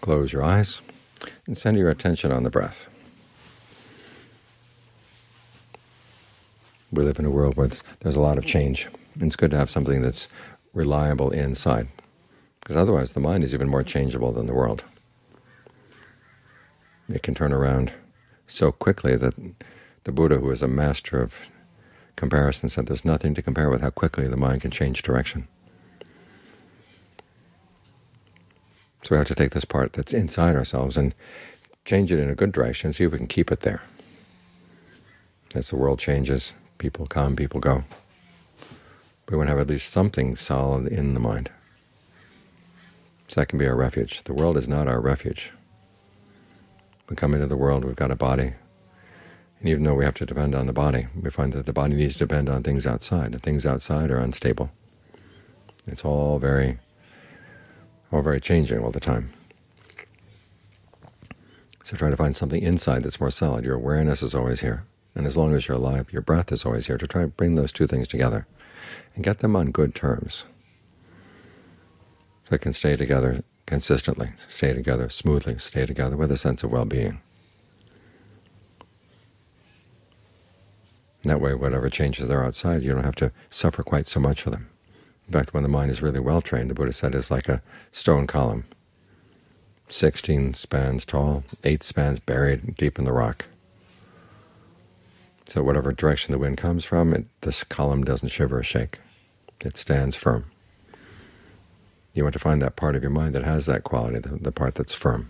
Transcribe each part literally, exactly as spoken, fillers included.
Close your eyes and center your attention on the breath. We live in a world where there's a lot of change, and it's good to have something that's reliable inside, because otherwise the mind is even more changeable than the world. It can turn around so quickly that the Buddha, who is a master of comparison, said there's nothing to compare with how quickly the mind can change direction. So we have to take this part that's inside ourselves and change it in a good direction, see if we can keep it there. As the world changes, people come, people go. We want to have at least something solid in the mind, so that can be our refuge. The world is not our refuge. We come into the world, we've got a body, and even though we have to depend on the body, we find that the body needs to depend on things outside, and things outside are unstable. It's all very, all very changing all the time. So try to find something inside that's more solid. Your awareness is always here, and as long as you're alive, your breath is always here, to try to bring those two things together and get them on good terms, so they can stay together consistently, stay together smoothly, stay together with a sense of well-being. That way, whatever changes there outside, you don't have to suffer quite so much for them. In fact, when the mind is really well-trained, the Buddha said it's like a stone column, sixteen spans tall, eight spans buried deep in the rock. So whatever direction the wind comes from, it, this column doesn't shiver or shake. It stands firm. You want to find that part of your mind that has that quality, the, the part that's firm.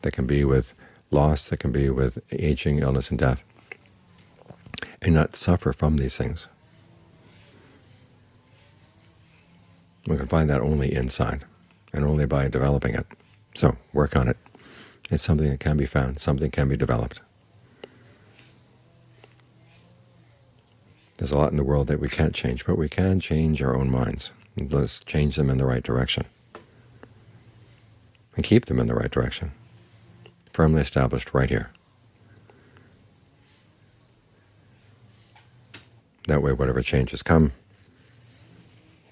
That can be with loss, that can be with aging, illness, and death, and not suffer from these things. We can find that only inside, and only by developing it. So work on it. It's something that can be found, something can be developed. There's a lot in the world that we can't change, but we can change our own minds. Let's change them in the right direction, and keep them in the right direction, firmly established right here. That way, whatever changes come,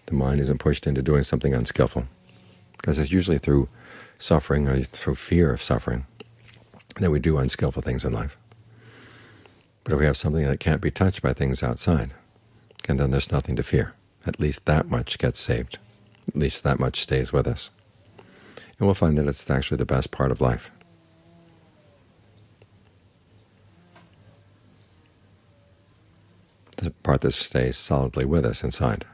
the mind isn't pushed into doing something unskillful, because it's usually through suffering or through fear of suffering that we do unskillful things in life. But if we have something that can't be touched by things outside, and then there's nothing to fear. At least that much gets saved. At least that much stays with us. And we'll find that it's actually the best part of life. The part that stays solidly with us inside.